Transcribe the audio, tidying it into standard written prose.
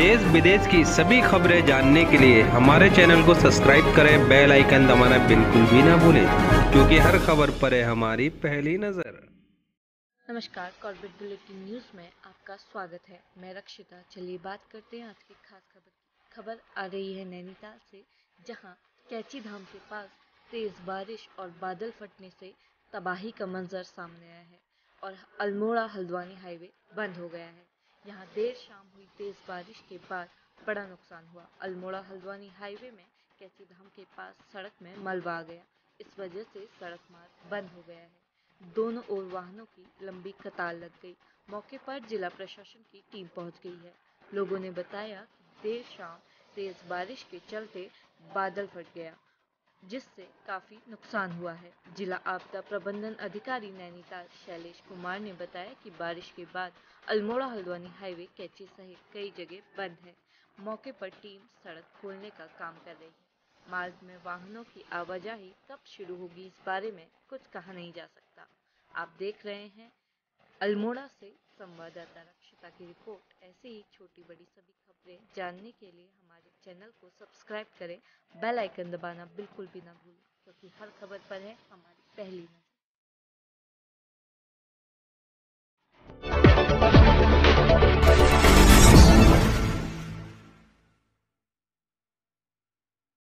देश विदेश की सभी खबरें जानने के लिए हमारे चैनल को सब्सक्राइब करें, बेल आइकन दबाना बिल्कुल भी ना भूलें, क्योंकि हर खबर पर है हमारी पहली नज़र। नमस्कार, कॉर्पोरेट बुलेटिन न्यूज़ में आपका स्वागत है। मैं रक्षिता। चलिए बात करते हैं आज की खास खबर। खबर आ रही है नैनीताल से, जहाँ कैंची धाम के पास तेज़ बारिश और बादल फटने से तबाही का मंजर सामने आया है और अल्मोड़ा हल्द्वानी हाईवे बंद हो गया है। यहाँ देर शाम हुई तेज़ बारिश के बाद बड़ा नुकसान हुआ। अल्मोड़ा हल्द्वानी हाईवे में कैंची धाम के पास सड़क में मलबा आ गया। इस वजह से सड़क मार्ग बंद हो गया है। दोनों ओर वाहनों की लंबी कतार लग गई। मौके पर जिला प्रशासन की टीम पहुंच गई है। लोगों ने बताया कि देर शाम तेज़ बारिश के चलते बादल फट गया, जिससे काफ़ी नुकसान हुआ है। जिला आपदा प्रबंधन अधिकारी नैनीताल शैलेश कुमार ने बताया कि बारिश के बाद अल्मोड़ा हल्द्वानी हाईवे कैंची सहित कई जगह बंद है। मौके पर टीम सड़क खोलने का काम कर रही है। मार्ग में वाहनों की आवाजाही कब शुरू होगी, इस बारे में कुछ कहा नहीं जा सकता। आप देख रहे हैं अल्मोड़ा से संवाददाता रक्षिता की रिपोर्ट। ऐसे ही छोटी बड़ी सभी खबरें जानने के लिए हमारे चैनल को सब्सक्राइब करें, बेल आइकन दबाना बिल्कुल भी ना भूलें, क्योंकि हर खबर पर है हमारी पहली नज़र।